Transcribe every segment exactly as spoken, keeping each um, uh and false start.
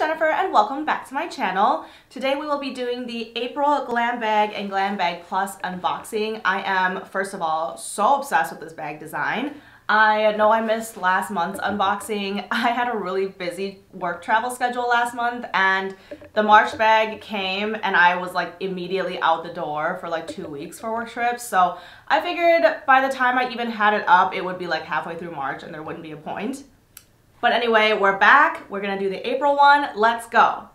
Jennifer and welcome back to my channel. Today we will be doing the April Glam Bag and Glam Bag Plus unboxing. I am, first of all, so obsessed with this bag design. I know I missed last month's unboxing. I had a really busy work travel schedule last month and the March bag came and I was like immediately out the door for like two weeks for work trips. So I figured by the time I even had it up, it would be like halfway through March and there wouldn't be a point. But anyway, we're back. We're gonna do the April one. Let's go.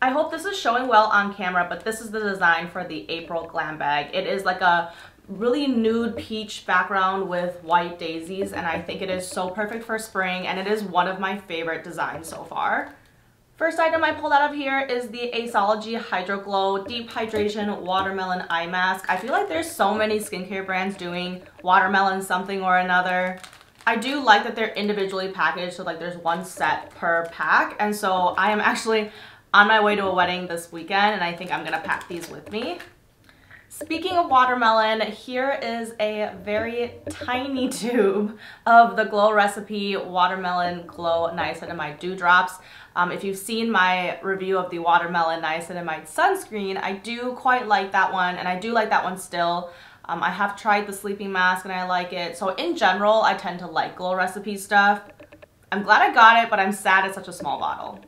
I hope this is showing well on camera, but this is the design for the April Glam Bag. It is like a really nude peach background with white daisies, and I think it is so perfect for spring, and it is one of my favorite designs so far. First item I pulled out of here is the Aceology Hydro Glow Deep Hydration Watermelon Eye Mask. I feel like there's so many skincare brands doing watermelon something or another. I do like that they're individually packaged, so like there's one set per pack, and so I am actually on my way to a wedding this weekend and I think I'm gonna pack these with me. Speaking of watermelon, here is a very tiny tube of the Glow Recipe Watermelon Glow Niacinamide Dewdrops. Um, if you've seen my review of the Watermelon Niacinamide Sunscreen, I do quite like that one, and I do like that one still. Um, I have tried the sleeping mask and I like it. So in general, I tend to like Glow Recipe stuff. I'm glad I got it, but I'm sad it's such a small bottle.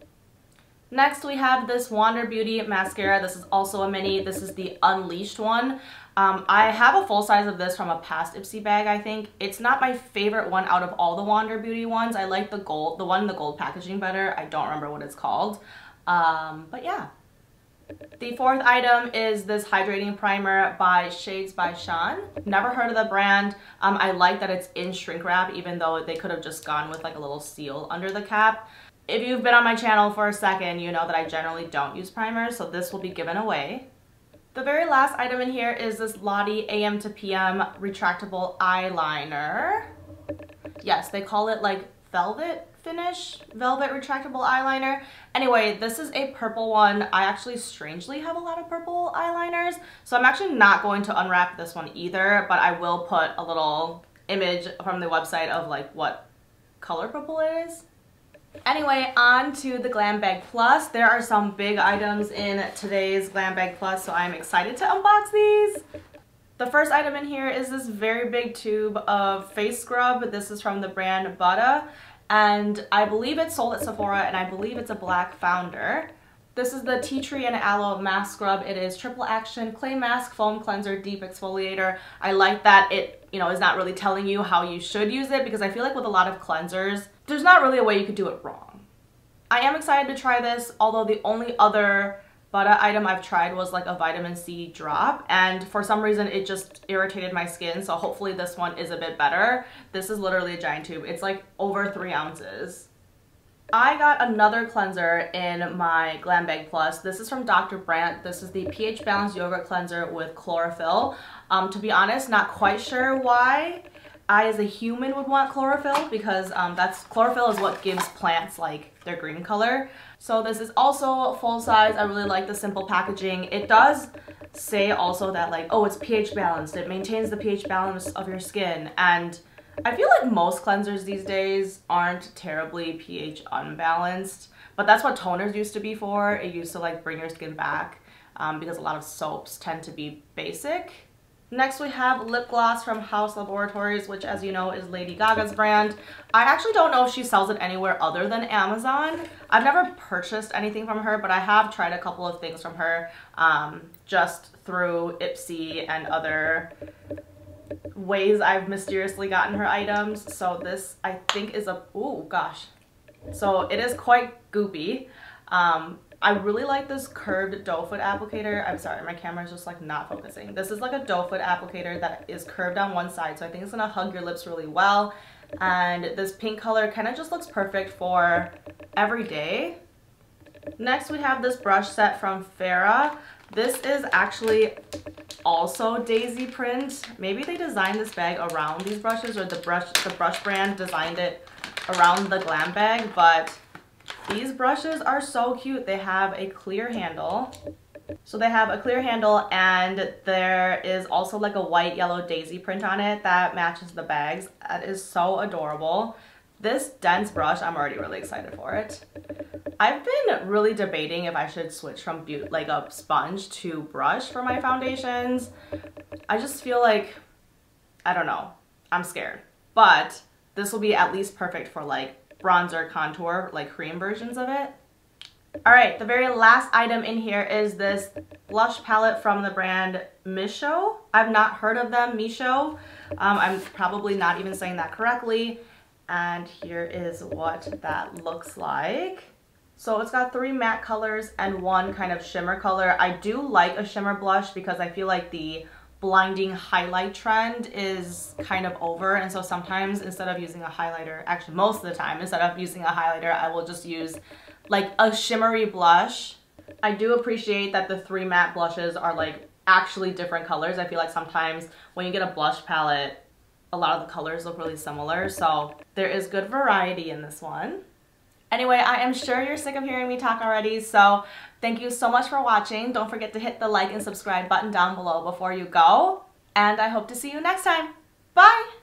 Next, we have this Wander Beauty mascara. This is also a mini. This is the Unleashed one. Um, I have a full size of this from a past IPSY bag, I think. It's not my favorite one out of all the Wander Beauty ones. I like the gold, the one in the gold packaging better. I don't remember what it's called, um, but yeah. The fourth item is this hydrating primer by Shades by Sean. Never heard of the brand. Um, I like that it's in shrink wrap, even though they could have just gone with like a little seal under the cap. If you've been on my channel for a second, you know that I generally don't use primers, so this will be given away. The very last item in here is this Lottie A M to P M retractable eyeliner. Yes, they call it like velvet finish, velvet retractable eyeliner. Anyway, this is a purple one. I actually strangely have a lot of purple eyeliners, so I'm actually not going to unwrap this one either, but I will put a little image from the website of like what color purple it is. Anyway, on to the Glam Bag Plus. There are some big items in today's Glam Bag Plus, so I'm excited to unbox these. The first item in here is this very big tube of face scrub. This is from the brand Buttah, and I believe it's sold at Sephora, and I believe it's a black founder. This is the Tea Tree and Aloe Mask Scrub. It is triple action clay mask, foam cleanser, deep exfoliator. I like that it, you know, is not really telling you how you should use it, because I feel like with a lot of cleansers, there's not really a way you could do it wrong. I am excited to try this, although the only other Buttah item I've tried was like a vitamin C drop, and for some reason it just irritated my skin, so hopefully this one is a bit better. This is literally a giant tube. It's like over three ounces. I got another cleanser in my Glam Bag Plus. This is from Doctor Brandt. This is the pH Balanced Yogurt Cleanser with Chlorophyll. Um, to be honest, not quite sure why I as a human would want chlorophyll, because um, that's chlorophyll is what gives plants like their green color. So this is also full size. I really like the simple packaging. It does say also that like, oh, it's pH balanced. It maintains the pH balance of your skin. And I feel like most cleansers these days aren't terribly pH unbalanced, but that's what toners used to be for. It used to like bring your skin back um, because a lot of soaps tend to be basic. Next, we have lip gloss from House Laboratories, which, as you know, is Lady Gaga's brand. I actually don't know if she sells it anywhere other than Amazon. I've never purchased anything from her, but I have tried a couple of things from her um, just through IPSY and other ways I've mysteriously gotten her items. So this, I think, is a... Ooh, gosh. So it is quite goopy. Um, I really like this curved doe foot applicator. I'm sorry, my camera's just like not focusing. This is like a doe foot applicator that is curved on one side, so I think it's gonna hug your lips really well. And this pink color kind of just looks perfect for every day. Next, we have this brush set from Farah. This is actually also daisy print. Maybe they designed this bag around these brushes, or the brush, the brush brand designed it around the Glam Bag, but these brushes are so cute. They have a clear handle. So they have a clear handle, and there is also like a white yellow daisy print on it that matches the bags. That is so adorable. This dense brush, I'm already really excited for it. I've been really debating if I should switch from be like a sponge to brush for my foundations. I just feel like, I don't know, I'm scared. But this will be at least perfect for like bronzer, contour, like cream versions of it. All right, the very last item in here is this blush palette from the brand Michaud. I've not heard of them, Michaud. Um, I'm probably not even saying that correctly. And here is what that looks like. So it's got three matte colors and one kind of shimmer color. I do like a shimmer blush because I feel like the blinding highlight trend is kind of over, and so sometimes instead of using a highlighter, actually most of the time instead of using a highlighter, I will just use like a shimmery blush. I do appreciate that the three matte blushes are like actually different colors. I feel like sometimes when you get a blush palette, a lot of the colors look really similar, so there is good variety in this one. Anyway, I am sure you're sick of hearing me talk already, so thank you so much for watching. Don't forget to hit the like and subscribe button down below before you go, and I hope to see you next time. Bye!